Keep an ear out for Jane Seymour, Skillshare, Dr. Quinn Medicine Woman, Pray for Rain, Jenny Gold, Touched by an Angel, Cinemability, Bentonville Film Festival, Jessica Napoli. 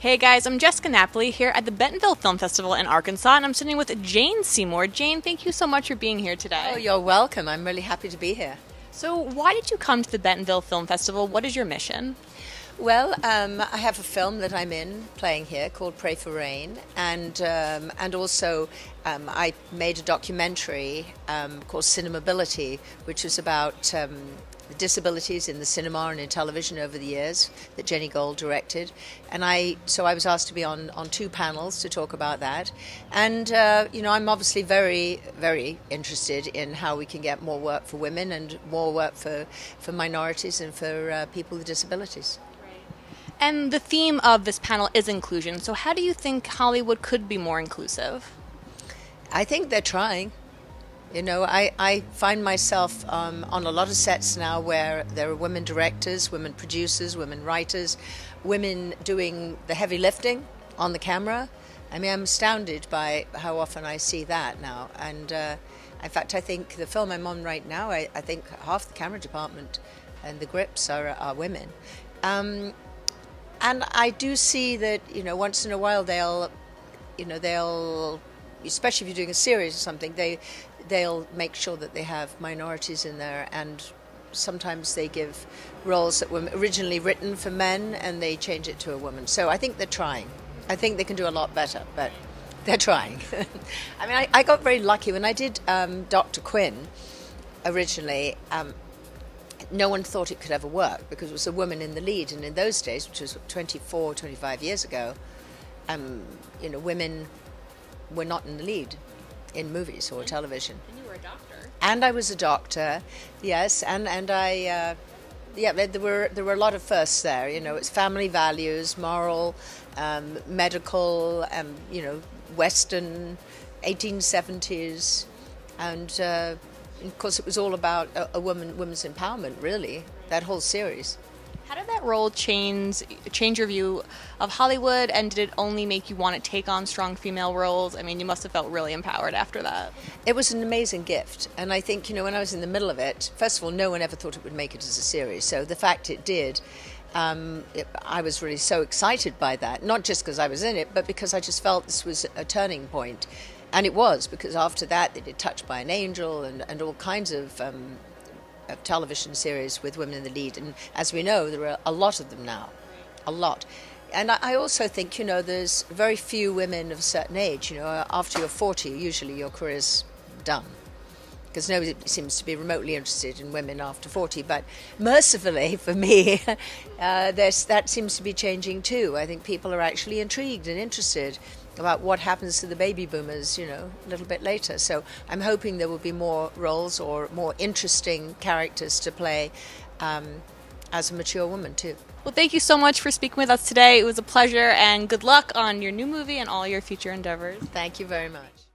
Hey guys, I'm Jessica Napoli here at the Bentonville Film Festival in Arkansas, and I'm sitting with Jane Seymour. Jane, thank you so much for being here today. Oh, you're welcome. I'm really happy to be here. So why did you come to the Bentonville Film Festival? What is your mission? Well, I have a film that I'm in playing here called Pray for Rain, and also I made a documentary called Cinemability, which is about disabilities in the cinema and in television over the years that Jenny Gold directed, and so I was asked to be on two panels to talk about that. And you know, I'm obviously very, very interested in how we can get more work for women and more work for minorities and for people with disabilities. And the theme of this panel is inclusion. So how do you think Hollywood could be more inclusive? I think they're trying. You know, I find myself on a lot of sets now where there are women directors, women producers, women writers, women doing the heavy lifting on the camera. I mean, I'm astounded by how often I see that now. And in fact, I think the film I'm on right now, I think half the camera department and the grips are women. And I do see that, you know, once in a while they'll, especially if you're doing a series or something, they'll make sure that they have minorities in there, and sometimes they give roles that were originally written for men and they change it to a woman. So I think they're trying. I think they can do a lot better, but they're trying. I mean, I got very lucky when I did Dr. Quinn originally. No one thought it could ever work because it was a woman in the lead, and in those days, which was 24, 25 years ago, you know, women were not in the lead in movies or television. And you were a doctor. And I was a doctor, yes, and I, yeah, there were a lot of firsts there. You know, it's family values, moral, medical, you know, Western, 1870s, and. Of course, it was all about women's empowerment, really, that whole series. How did that role change your view of Hollywood, and did it only make you want to take on strong female roles? I mean, you must have felt really empowered after that. It was an amazing gift, and I think, you know, when I was in the middle of it, first of all, no one ever thought it would make it as a series, so the fact it did, I was really so excited by that, not just because I was in it, but because I just felt this was a turning point. And it was, because after that they did Touched by an Angel and all kinds of television series with women in the lead. And as we know, there are a lot of them now, a lot. And I also think, you know, there's very few women of a certain age. You know, after you're 40, usually your career's done, because nobody seems to be remotely interested in women after 40. But mercifully for me, that seems to be changing too. I think people are actually intrigued and interested about what happens to the baby boomers, you know, a little bit later. So I'm hoping there will be more roles or more interesting characters to play as a mature woman too. Well, thank you so much for speaking with us today. It was a pleasure, and good luck on your new movie and all your future endeavors. Thank you very much.